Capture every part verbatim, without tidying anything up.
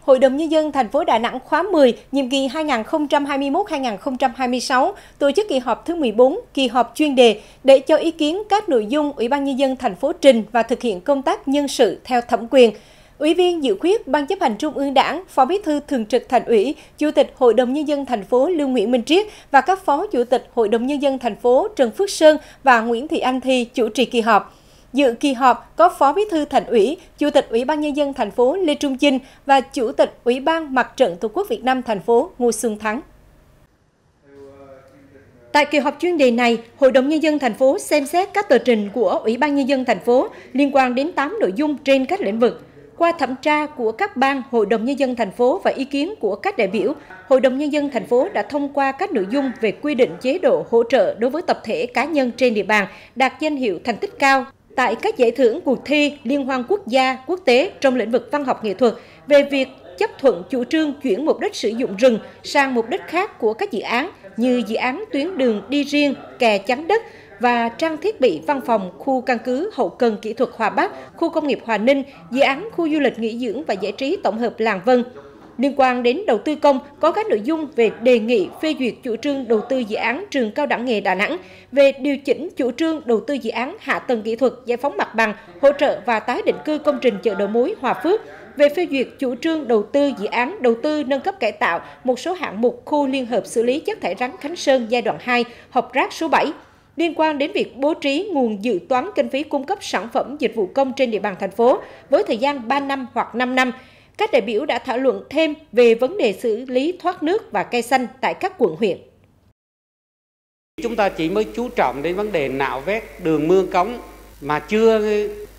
Hội đồng Nhân dân thành phố Đà Nẵng khóa mười, nhiệm kỳ hai nghìn không trăm hai mươi mốt đến hai nghìn không trăm hai mươi sáu, tổ chức kỳ họp thứ mười bốn, kỳ họp chuyên đề để cho ý kiến các nội dung Ủy ban Nhân dân thành phố trình và thực hiện công tác nhân sự theo thẩm quyền. Ủy viên dự khuyết Ban Chấp hành Trung ương Đảng, Phó Bí thư Thường trực Thành ủy, Chủ tịch Hội đồng Nhân dân thành phố Lương Nguyễn Minh Triết và các Phó Chủ tịch Hội đồng Nhân dân thành phố Trần Phước Sơn và Nguyễn Thị Anh Thi chủ trì kỳ họp. Dự kỳ họp có Phó Bí thư Thành ủy, Chủ tịch Ủy ban Nhân dân thành phố Lê Trung Chinh và Chủ tịch Ủy ban Mặt trận Tổ quốc Việt Nam thành phố Ngô Xuân Thắng. Tại kỳ họp chuyên đề này, Hội đồng Nhân dân thành phố xem xét các tờ trình của Ủy ban Nhân dân thành phố liên quan đến tám nội dung trên các lĩnh vực. Qua thẩm tra của các ban Hội đồng Nhân dân thành phố và ý kiến của các đại biểu, Hội đồng Nhân dân thành phố đã thông qua các nội dung về quy định chế độ hỗ trợ đối với tập thể cá nhân trên địa bàn đạt danh hiệu thành tích cao tại các giải thưởng cuộc thi liên hoan quốc gia, quốc tế trong lĩnh vực văn học nghệ thuật, về việc chấp thuận chủ trương chuyển mục đích sử dụng rừng sang mục đích khác của các dự án như dự án tuyến đường đi riêng, kè chắn đất và trang thiết bị văn phòng khu căn cứ hậu cần kỹ thuật Hòa Bắc, khu công nghiệp Hòa Ninh, dự án khu du lịch nghỉ dưỡng và giải trí tổng hợp Làng Vân. Liên quan đến đầu tư công, có các nội dung về đề nghị phê duyệt chủ trương đầu tư dự án trường cao đẳng nghề Đà Nẵng, về điều chỉnh chủ trương đầu tư dự án hạ tầng kỹ thuật giải phóng mặt bằng, hỗ trợ và tái định cư công trình chợ đầu mối Hòa Phước, về phê duyệt chủ trương đầu tư dự án đầu tư nâng cấp cải tạo một số hạng mục khu liên hợp xử lý chất thải rắn Khánh Sơn giai đoạn hai, hộp rác số bảy. Liên quan đến việc bố trí nguồn dự toán kinh phí cung cấp sản phẩm dịch vụ công trên địa bàn thành phố với thời gian ba năm hoặc năm năm, các đại biểu đã thảo luận thêm về vấn đề xử lý thoát nước và cây xanh tại các quận huyện. Chúng ta chỉ mới chú trọng đến vấn đề nạo vét đường mương cống mà chưa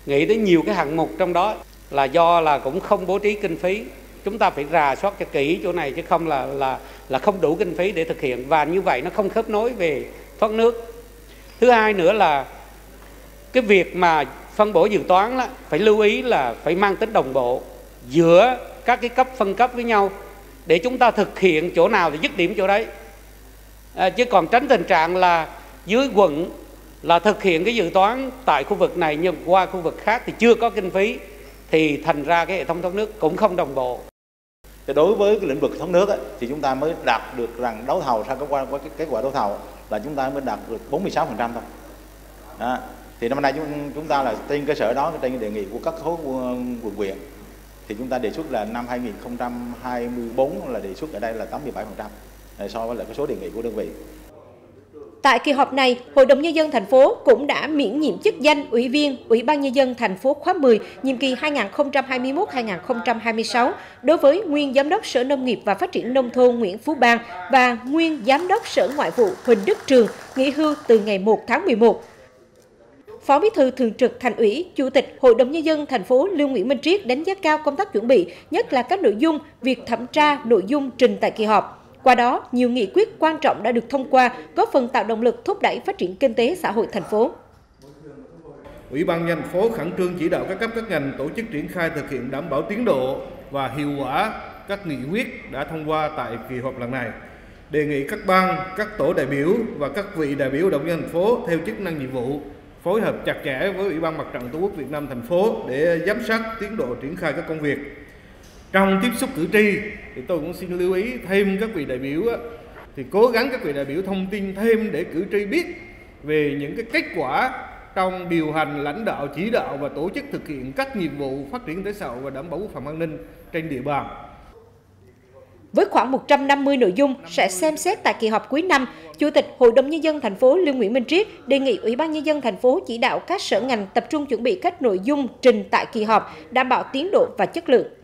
nghĩ đến nhiều cái hạng mục trong đó là do là cũng không bố trí kinh phí. Chúng ta phải rà soát cho kỹ chỗ này chứ không là là là không đủ kinh phí để thực hiện, và như vậy nó không khớp nối về thoát nước. Thứ hai nữa là cái việc mà phân bổ dự toán đó, phải lưu ý là phải mang tính đồng bộ giữa các cái cấp phân cấp với nhau để chúng ta thực hiện chỗ nào thì dứt điểm chỗ đấy. À, chứ còn tránh tình trạng là dưới quận là thực hiện cái dự toán tại khu vực này nhưng qua khu vực khác thì chưa có kinh phí, thì thành ra cái hệ thống thoát nước cũng không đồng bộ. Thì đối với cái lĩnh vực thoát nước ấy, thì chúng ta mới đạt được rằng đấu thầu sang qua cái kết quả đấu thầu là chúng ta mới đạt được bốn mươi sáu phần trăm thôi. Đó. Thì năm nay chúng ta là trên cơ sở đó, trên đề nghị của các khối quận huyện thì chúng ta đề xuất là năm hai nghìn không trăm hai mươi bốn là đề xuất ở đây là tám mươi bảy phần trăm so với là cái số đề nghị của đơn vị. Tại kỳ họp này, Hội đồng Nhân dân thành phố cũng đã miễn nhiệm chức danh Ủy viên Ủy ban Nhân dân thành phố khóa mười, nhiệm kỳ hai nghìn không trăm hai mươi mốt đến hai nghìn không trăm hai mươi sáu đối với nguyên Giám đốc Sở Nông nghiệp và Phát triển Nông thôn Nguyễn Phú Bang và nguyên Giám đốc Sở Ngoại vụ Huỳnh Đức Trường, nghỉ hưu từ ngày một tháng mười một. Phó Bí thư Thường trực Thành ủy, Chủ tịch Hội đồng Nhân dân thành phố Lương Nguyễn Minh Triết đánh giá cao công tác chuẩn bị, nhất là các nội dung, việc thẩm tra, nội dung trình tại kỳ họp. Qua đó, nhiều nghị quyết quan trọng đã được thông qua, góp phần tạo động lực thúc đẩy phát triển kinh tế xã hội thành phố. Ủy ban Nhân dân thành phố khẩn trương chỉ đạo các cấp các ngành tổ chức triển khai thực hiện đảm bảo tiến độ và hiệu quả các nghị quyết đã thông qua tại kỳ họp lần này. Đề nghị các ban, các tổ đại biểu và các vị đại biểu Hội đồng Nhân dân thành phố theo chức năng nhiệm vụ phối hợp chặt chẽ với Ủy ban Mặt trận Tổ quốc Việt Nam thành phố để giám sát tiến độ triển khai các công việc. Trong tiếp xúc cử tri thì tôi cũng xin lưu ý thêm các vị đại biểu thì cố gắng các vị đại biểu thông tin thêm để cử tri biết về những cái kết quả trong điều hành, lãnh đạo, chỉ đạo và tổ chức thực hiện các nhiệm vụ phát triển kinh tế xã hội và đảm bảo quốc phòng an ninh trên địa bàn. Với khoảng một trăm năm mươi nội dung sẽ xem xét tại kỳ họp cuối năm, Chủ tịch Hội đồng Nhân dân thành phố Lương Nguyễn Minh Triết đề nghị Ủy ban Nhân dân thành phố chỉ đạo các sở ngành tập trung chuẩn bị các nội dung trình tại kỳ họp, đảm bảo tiến độ và chất lượng.